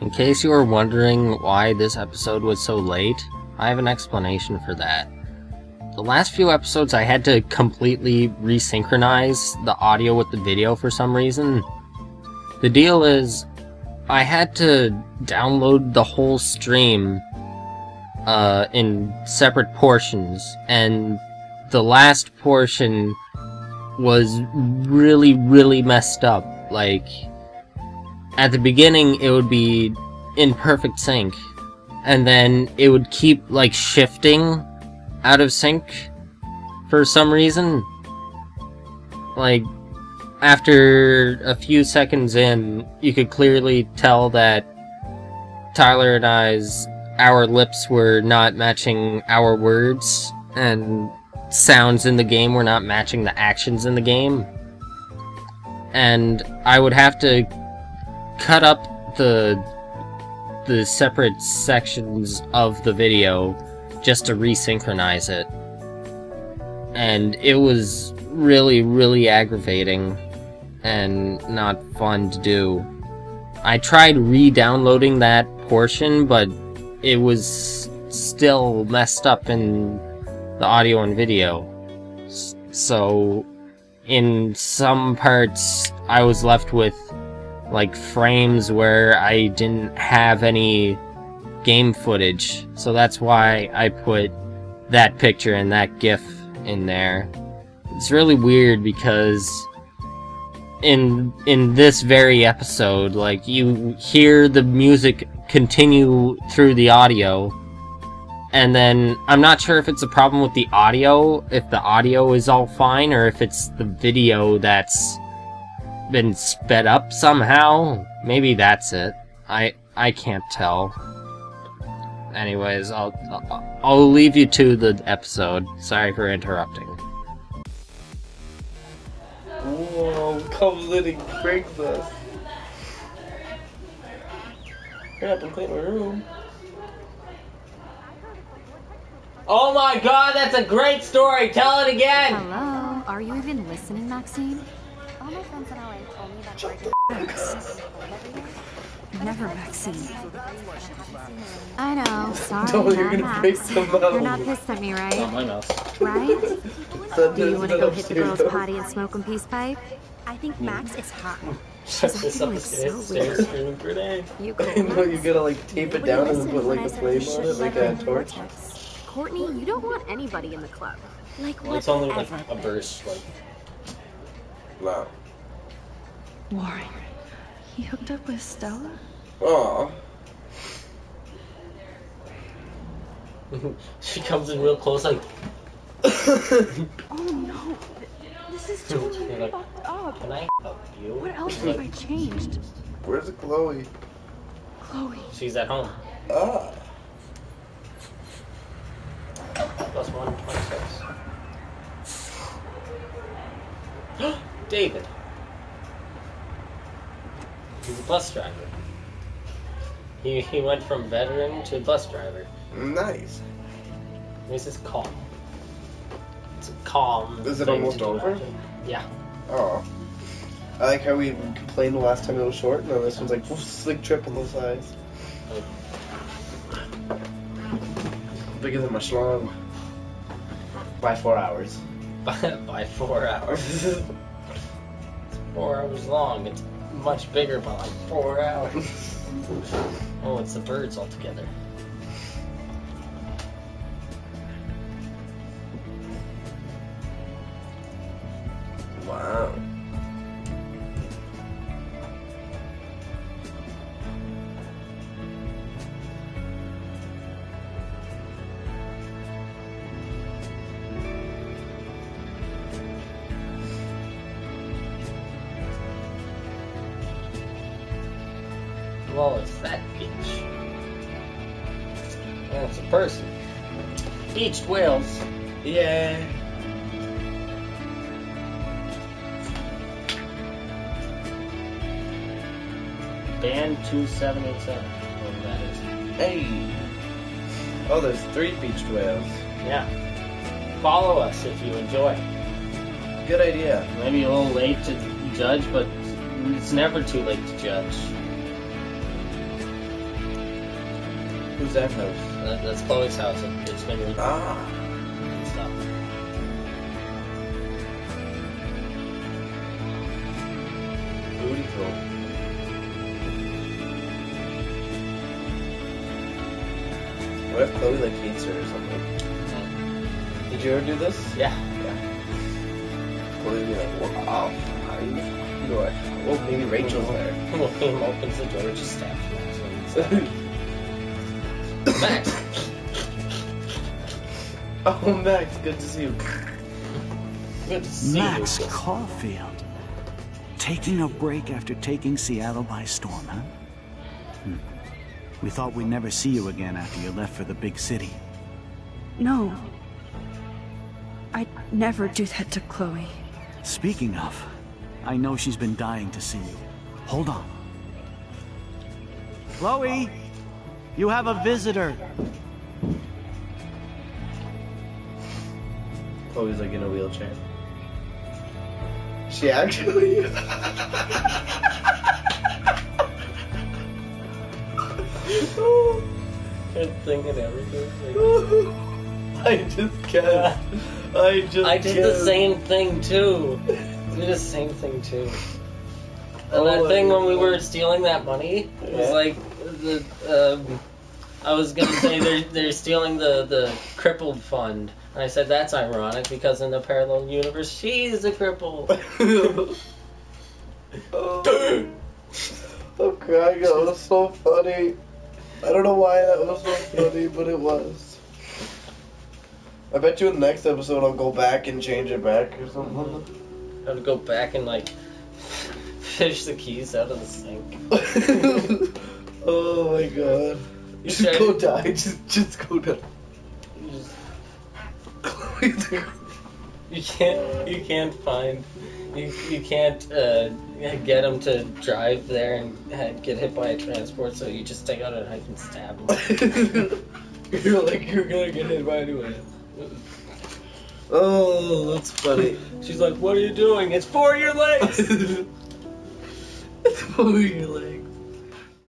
In case you were wondering why this episode was so late, I have an explanation for that. The last few episodes I had to completely resynchronize the audio with the video for some reason. The deal is, I had to download the whole stream in separate portions, and the last portion was really messed up. Like, at the beginning it would be in perfect sync, and then it would keep like shifting out of sync for some reason. Like, after a few seconds in, you could clearly tell that Tyler and our lips were not matching our words, and sounds in the game were not matching the actions in the game. And I would have to cut up the separate sections of the video just to resynchronize it. And it was really aggravating and not fun to do. I tried re-downloading that portion, but it was still messed up in the audio and video. So in some parts I was left with like frames where I didn't have any game footage, so that's why I put that picture and that GIF in there. It's really weird because in this very episode, like, you hear the music continue through the audio, and then I'm not sure if it's a problem with the audio, if the audio is all fine, or if it's the video that's been sped up somehow. Maybe that's it. I can't tell. Anyways, I'll leave you to the episode. Sorry for interrupting. Whoa, come living brings us. Hurry up and clean my room. Oh my god, that's a great story! Tell it again! Hello, are you even listening, Maxine? All my friends in LA told me that Never, Maxine. I know, sorry. No, you're gonna break the bottle. You're not pissed at me, right? Not my mouth. Right? Do you want to go hit the girls' potty and smoke and peace pipe? I think Max is hot. Shut this up, it's stairs streaming for a day. I know, you gotta like tape it down and put like a flame on it, like a torch. Courtney, you don't want anybody in the club. Like, what? It's only like a burst, like. Wow. Warren, he hooked up with Stella? Aww. She comes in real close, like. Oh no, this is totally fucked up. Can I help you? What else have I changed? Where's Chloe? Chloe. She's at home. Ah. Plus 126. David. He's a bus driver. He went from veteran to bus driver. Nice. This is calm. It's a calm. Is it almost over? Yeah. Oh. I like how we complained the last time it was short, and then this one's like slick triple the size. Bigger than my schlong. By 4 hours. By 4 hours. It's 4 hours long. It's much bigger by like 4 hours. Oh, it's the birds all together. Wow. Well, it's that beach. And it's a person. Beached whales. Yeah. Band 2787. Whatever that is. Hey. Oh, there's 3 beached whales. Yeah. Follow us if you enjoy. Good idea. Maybe a little late to judge, but it's never too late to judge. Who's that house? That's Chloe's house. It's been really and stuff. Beautiful. What if Chloe like hates her or something? Did you ever do this? Yeah. Chloe would be like, wow, how do you do it? Well, maybe Rachel's there. Well, Liam opens the door and just stabs Max. Max! Oh, Max, good to see you. Good to see you. Max Caulfield. Taking a break after taking Seattle by storm, huh? We thought we'd never see you again after you left for the big city. No. I'd never do that to Chloe. Speaking of, I know she's been dying to see you. Hold on. Chloe! You have a visitor! Chloe's like in a wheelchair. She actually... I'm thinking everything. I did the same thing too. And that thing when we were stealing that money was like the I was gonna say they're stealing the crippled fund. And I said that's ironic because in the parallel universe she's a cripple. I'm crying, that was so funny. I don't know why that was so funny, but it was. I bet you in the next episode I'll go back and change it back or something. I'll go back and, like, fish the keys out of the sink. Oh my god. You just go die. Just go die. You can't get him to drive there and get hit by a transport, so you just take out a knife and stab him. You're gonna get hit by anyway. Oh, that's funny. She's like, what are you doing? It's for your legs! It's for your legs.